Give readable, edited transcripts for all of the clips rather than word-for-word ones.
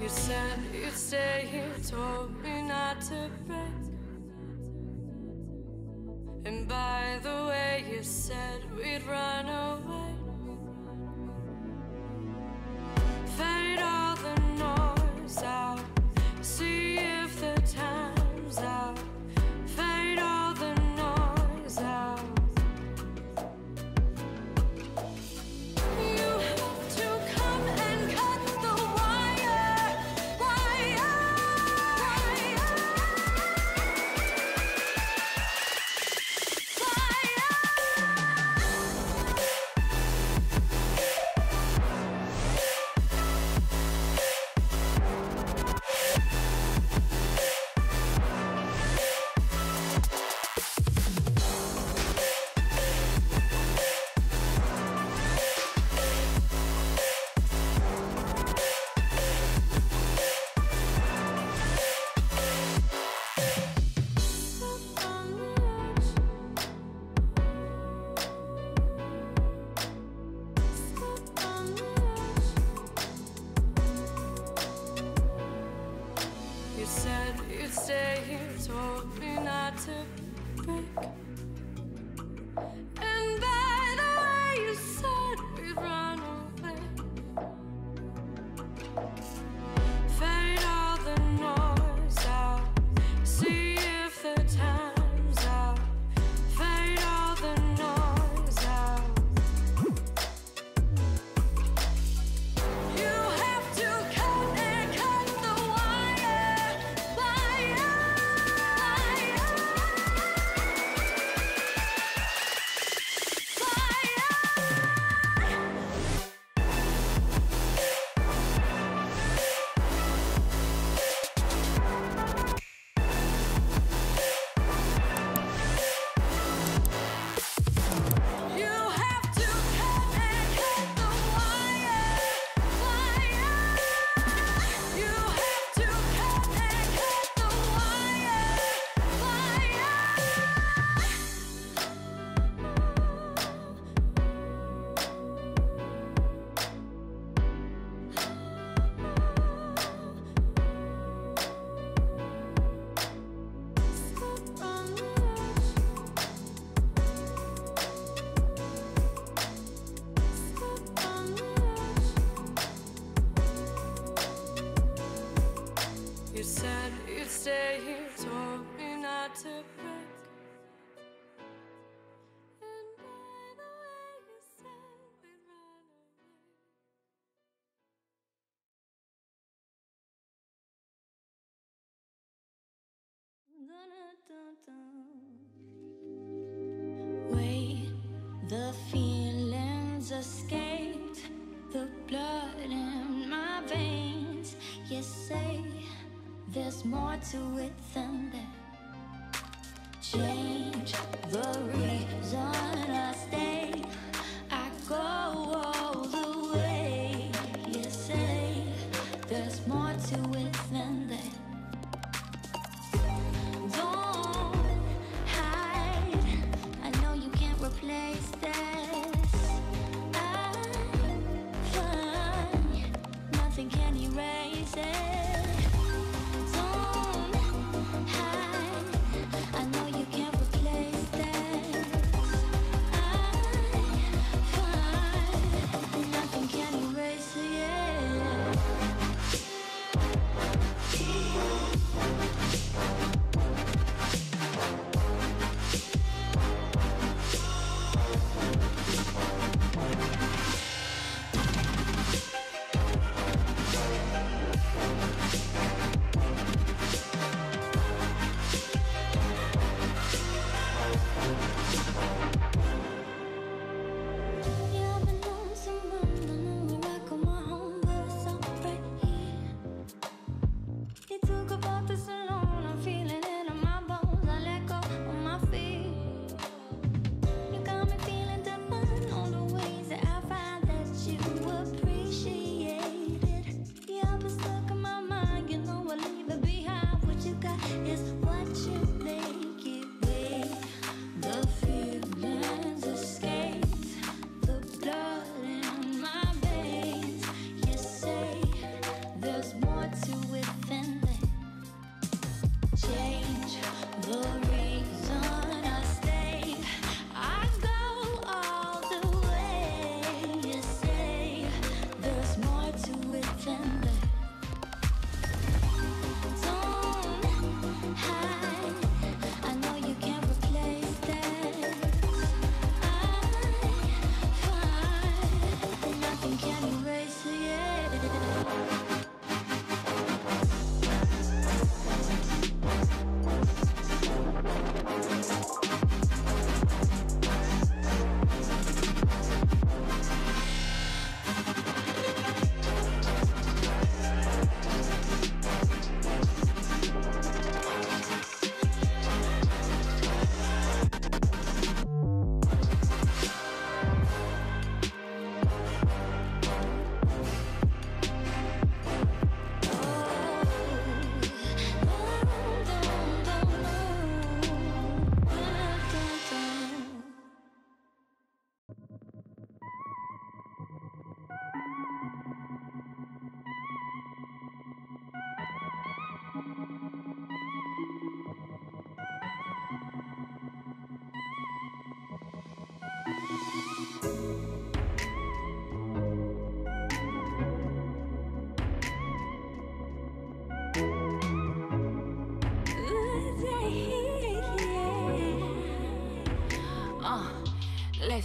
You said you'd stay, you told me not to break. And by the way, you said we'd run away. Fade all the noise out, see if the time's out. Fade all the noise out. Wait, the feelings escaped, the blood in my veins. You say there's more to it than that. Change the reason I stay, I go all the way. You say there's more to it than that. I know you can't replace that.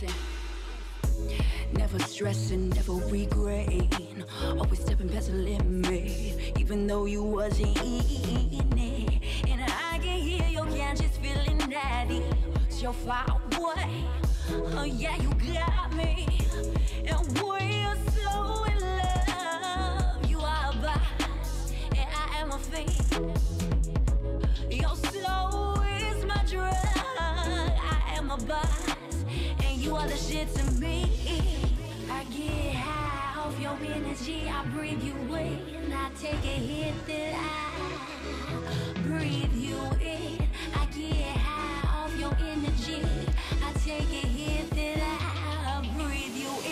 blessing. Never stressing, never regretting. Always stepping past the limit, even though you wasn't in it. And I can hear your conscious feeling daddy. It's your fire, boy. Oh yeah, you got me. And we're so in love. You are a boss, and I am a fiend. Your soul is my drug. I am a boss, and you are the shit to me. I get high off your energy, I breathe you in. I take a hit, then I breathe you in. I get high off your energy, I take a hit, then I breathe you in.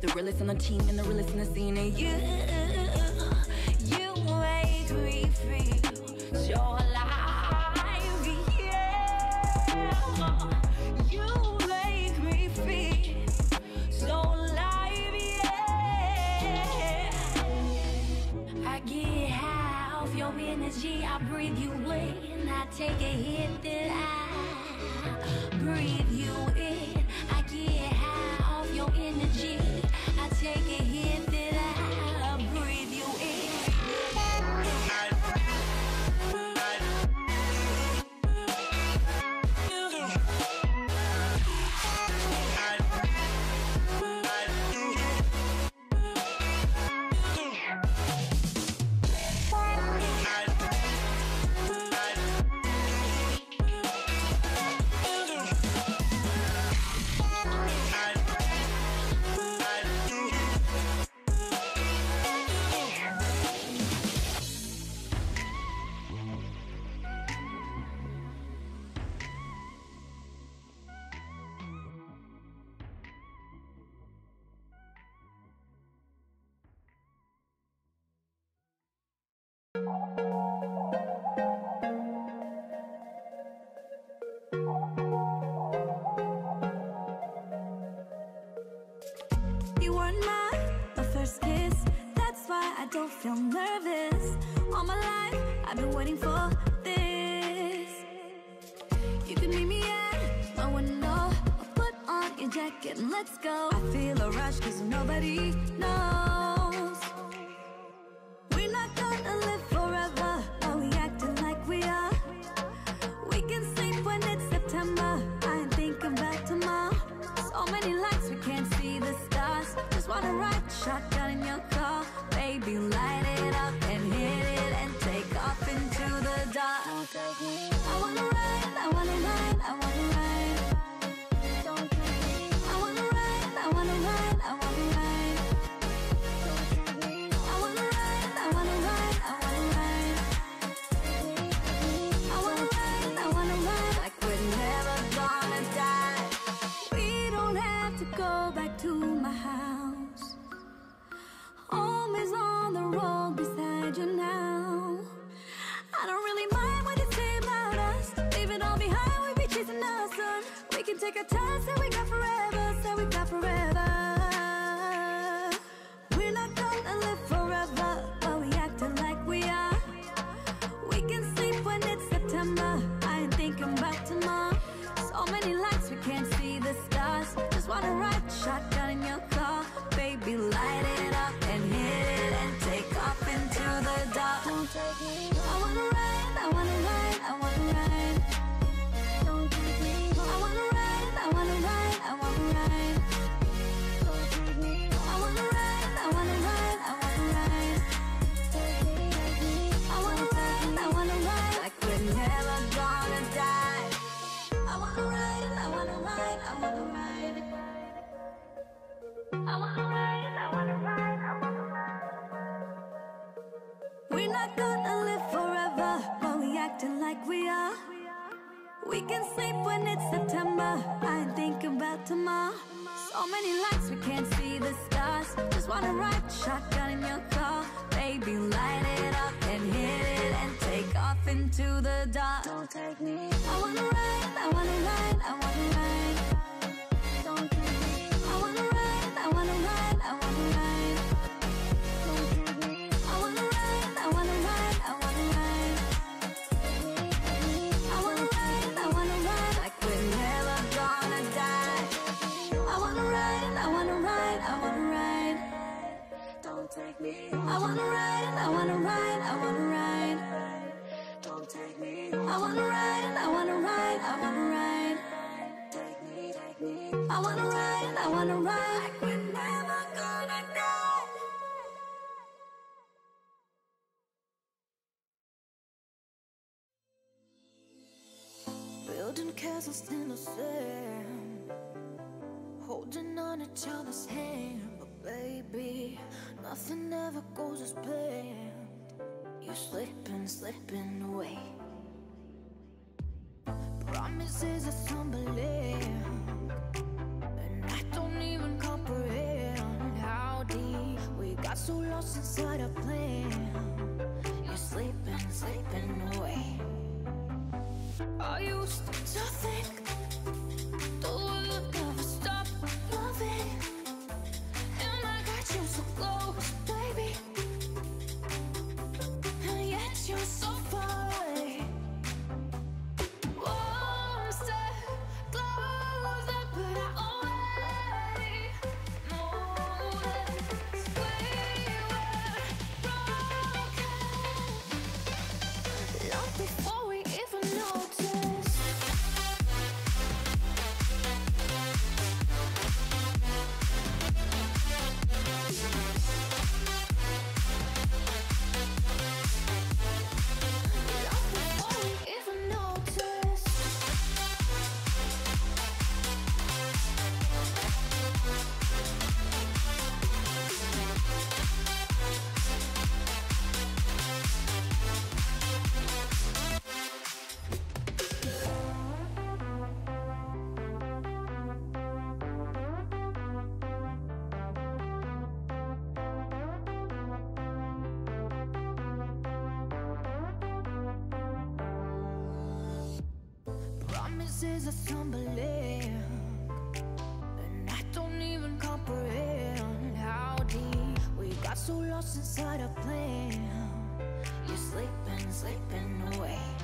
The realest on the team and the realest in the scene. And you make me feel so alive, yeah. You make me feel so alive, yeah. I get high off your energy, I breathe you in. I take a hit, then I breathe you in. I get high off your energy, I take a hit, then I breathe you in. I wanna ride, I wanna ride. Don't take me. I wanna ride, I wanna ride. We can sleep when it's September. I think about tomorrow. So many lights, we can't see the stars. Just wanna ride shotgun in your car. Baby, light it up and hit it and take off into the dark. Don't take me. I wanna ride, I wanna ride, I wanna ride. Don't take me. I wanna ride, I wanna ride, I wanna ride. Don't take me. I wanna ride, I wanna ride, I wanna ride. I wanna ride, I wanna ride, like we're never gonna die. I wanna ride, I wanna ride, I wanna ride. Don't take me. I wanna ride, I wanna ride, I wanna ride. Don't take me. I wanna ride, I wanna ride, I wanna ride. Take me, take me. I wanna ride, I wanna ride, like we're never gonna die. Building castles in the sand, holding on each other's hand. But baby, nothing ever goes as planned. You're slipping, slipping away. Promises are tumbling, and I don't even comprehend how deep we got so lost inside our plan. You're slipping, slipping away. I used to think the world never stopped loving, and I got you so close, baby, and yet you're so far away. One step closer, but I already know that we were broken long before we even noticed. Promises are tumbling, and I don't even comprehend how deep we got so lost inside our plan. You're slipping, slipping away.